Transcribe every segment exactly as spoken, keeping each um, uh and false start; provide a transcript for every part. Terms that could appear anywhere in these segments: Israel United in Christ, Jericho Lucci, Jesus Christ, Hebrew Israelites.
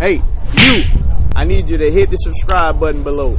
Hey, you, I need you to hit the subscribe button below.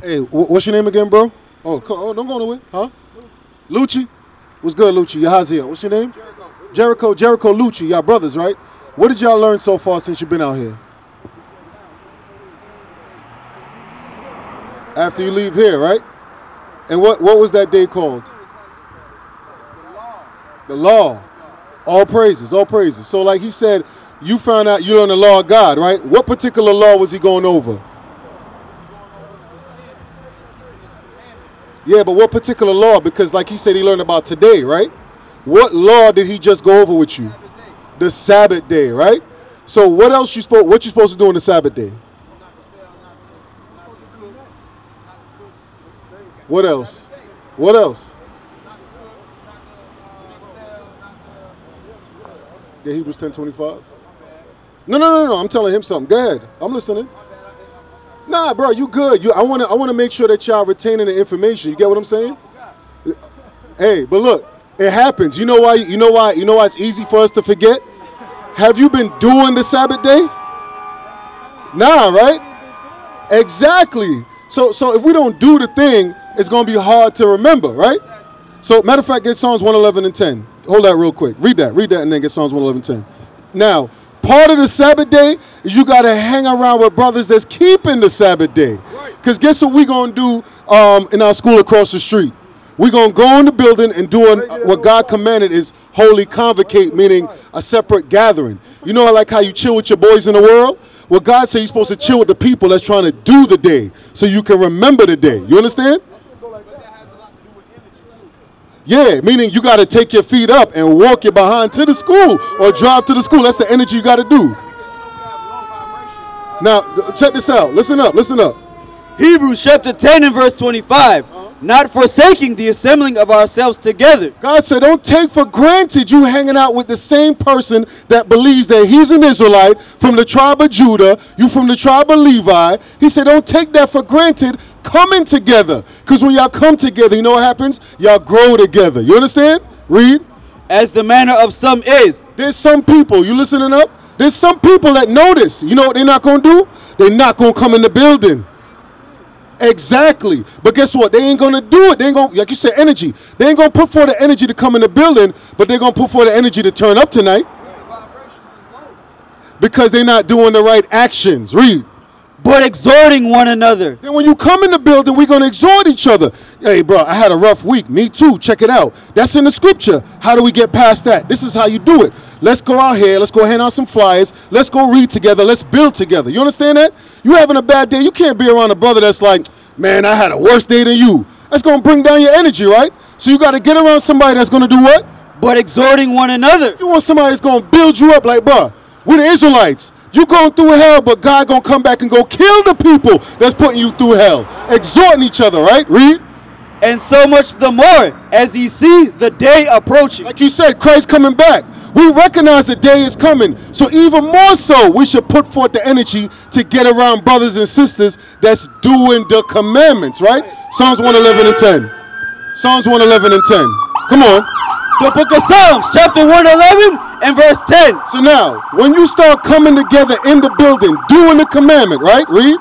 Hey, what's your name again, bro? Oh, oh, don't go nowhere, huh? Lucci? What's good, Lucci? Your house here. What's your name? Jericho. Jericho, Jericho Lucci. Y'all brothers, right? What did y'all learn so far since you've been out here? After you leave here, right? And what, what was that day called? The law. All praises, all praises. So like he said, you found out you learned the law of God, right? What particular law was he going over? Yeah, but what particular law? Because like he said, he learned about today, right? What law did he just go over with you? The Sabbath day, right? So what else you supposed what you supposed to do on the Sabbath day? What else? What else? Yeah, Hebrews ten twenty five. No, no, no, no. I'm telling him something. Go ahead. I'm listening. Nah, bro, you good. You, I want to I want to make sure that y'all retaining the information. You get what I'm saying? Hey, but look, it happens. You know why? You know why? You know why it's easy for us to forget? Have you been doing the Sabbath day? Nah, right? Exactly. So so if we don't do the thing, it's going to be hard to remember, right? So matter of fact, get Psalms one eleven and ten. Hold that real quick. Read that. Read that and then get Psalms one eleven and ten. Now, part of the Sabbath day is you got to hang around with brothers that's keeping the Sabbath day. Because guess what we're going to do um, in our school across the street? We're going to go in the building and do an, uh, what God commanded is holy convocate, meaning a separate gathering. You know like how you chill with your boys in the world? Well, God said you're supposed to chill with the people that's trying to do the day so you can remember the day. You understand? Yeah, meaning you got to take your feet up and walk your behind to the school or drive to the school. That's the energy you got to do. Now, check this out. Listen up. Listen up. Hebrews chapter ten and verse twenty-five. Uh-huh. Not forsaking the assembling of ourselves together. God said, don't take for granted you hanging out with the same person that believes that he's an Israelite from the tribe of Judah, you from the tribe of Levi. He said, don't take that for granted. Coming together. Because when y'all come together, you know what happens? Y'all grow together. You understand? Read. As the manner of some is. There's some people. You listening up? There's some people that notice. You know what they're not going to do? They're not going to come in the building. Exactly. But guess what? They ain't going to do it. They ain't going to, like you said, energy. They ain't going to put forth the energy to come in the building, but they're going to put forth the energy to turn up tonight. Because they're not doing the right actions. Read. But exhorting one another. And when you come in the building, we're going to exhort each other. Hey, bro, I had a rough week. Me too. Check it out. That's in the scripture. How do we get past that? This is how you do it. Let's go out here. Let's go hand out some flyers. Let's go read together. Let's build together. You understand that? You having a bad day. You can't be around a brother that's like, man, I had a worse day than you. That's going to bring down your energy, right? So you got to get around somebody that's going to do what? But exhorting one another. You want somebody that's going to build you up like, bro, we're the Israelites. You going through hell, but God going to come back and go kill the people that's putting you through hell. Exhorting each other, right? Read. And so much the more as you see the day approaching. Like you said, Christ coming back. We recognize the day is coming. So even more so, we should put forth the energy to get around brothers and sisters that's doing the commandments, right? Psalms one eleven and ten. Psalms one eleven and ten. Come on. The book of Psalms, chapter one eleven and verse ten. So now, when you start coming together in the building, doing the commandment, right? Read.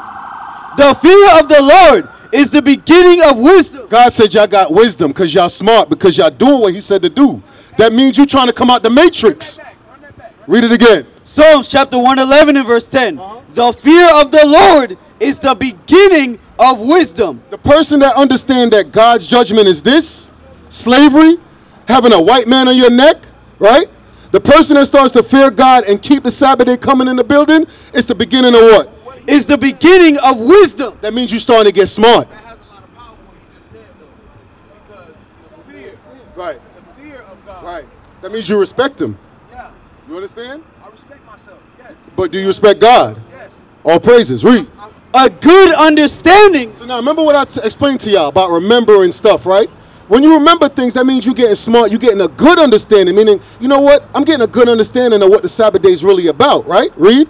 The fear of the Lord is the beginning of wisdom. God said y'all got wisdom because y'all smart, because y'all doing what he said to do. That means you trying to come out the matrix. Read it again. Psalms, chapter one eleven and verse ten. Uh-huh. The fear of the Lord is the beginning of wisdom. The person that understands that God's judgment is this, slavery, having a white man on your neck, right? The person that starts to fear God and keep the Sabbath day coming in the building, it's the beginning of what? It's the beginning of wisdom. That means you're starting to get smart. That has a lot of power what you just said, though, because the fear, right? The fear of God, right? That means you respect him. Yeah. You understand? I respect myself. Yes. But do you respect God? Yes. All praises. Read. I, I, a good understanding. So now remember what I t explained to y'all about remembering stuff, right? When you remember things, that means you're getting smart. You're getting a good understanding, meaning, you know what? I'm getting a good understanding of what the Sabbath day is really about, right? Read.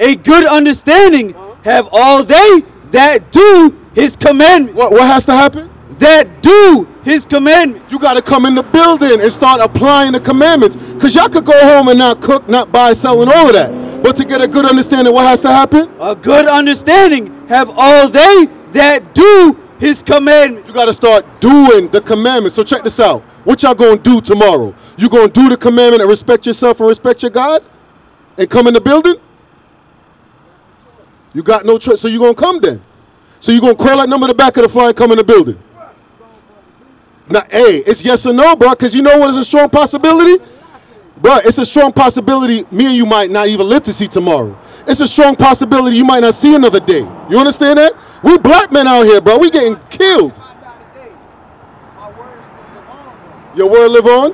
A good understanding have all they that do his commandment. What, what has to happen? That do his commandment. You got to come in the building and start applying the commandments. Because y'all could go home and not cook, not buy, sell, and all of that. But to get a good understanding, what has to happen? A good understanding have all they that do his commandment. You got to start doing the commandments. So check this out. What y'all going to do tomorrow? You going to do the commandment and respect yourself and respect your God? And come in the building? You got no choice. So you're going to come then. So you're going to crawl that number to the back of the flyer and come in the building. Now, hey, it's yes or no, bro, because you know what is a strong possibility? Bro, it's a strong possibility me and you might not even live to see tomorrow. It's a strong possibility you might not see another day. You understand that? We black men out here, bro. We getting killed. Your word live on?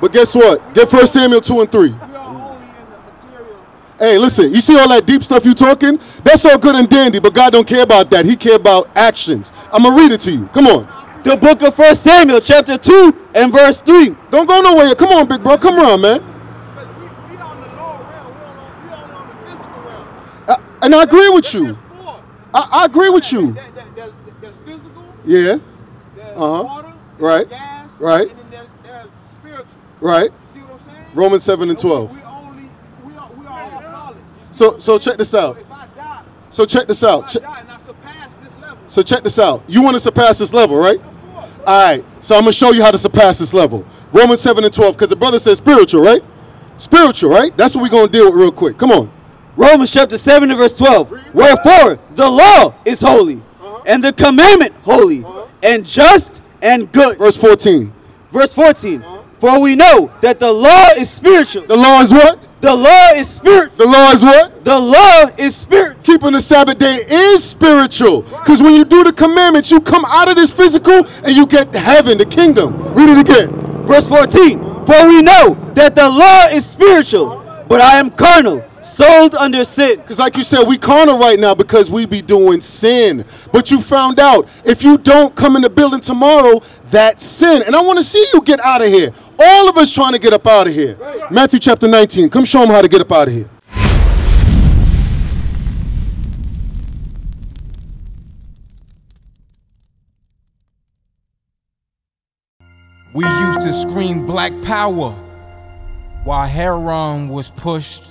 But guess what? Get First Samuel two and three. Hey, listen, you see all that deep stuff you talking? That's all good and dandy, but God don't care about that. He care about actions. I'm going to read it to you. Come on. The book of First Samuel, chapter two and verse three. Don't go nowhere. Come on, big bro. Come around, man. Because we, we on the lower realm. We on, we on the physical realm. I, and I agree with you. I, I agree with you. That, that, that, that, there's physical. Yeah. There's uh-huh. water. There's right. gas. Right. And then there's, there's spiritual. Right. You see what I'm saying? Romans seven and twelve. We, So, so check this out. So check this out. So check this out. You want to surpass this level, right? All right. So I'm going to show you how to surpass this level. Romans seven and twelve, because the brother says spiritual, right? Spiritual, right? That's what we're going to deal with real quick. Come on. Romans chapter seven and verse twelve. Wherefore the law is holy, and the commandment holy, and just and good. Verse fourteen. Verse fourteen. For we know that the law is spiritual. The law is what? The law is spirit. The law is what? The law is spirit. Keeping the Sabbath day is spiritual. Because when you do the commandments, you come out of this physical and you get to heaven, the kingdom. Read it again. Verse fourteen. For we know that the law is spiritual, but I am carnal, sold under sin. Because like you said, we carnal right now because we be doing sin. But you found out, if you don't come in the building tomorrow, that's sin. And I want to see you get out of here. All of us trying to get up out of here. Matthew chapter nineteen. Come show them how to get up out of here. We used to scream black power while Heron was pushed.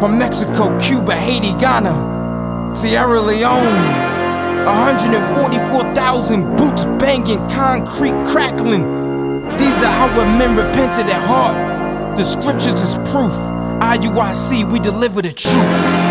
From Mexico, Cuba, Haiti, Ghana, Sierra Leone. one hundred forty-four thousand boots banging, concrete crackling. These are how men repented at heart. The scriptures is proof. I U I C, we deliver the truth.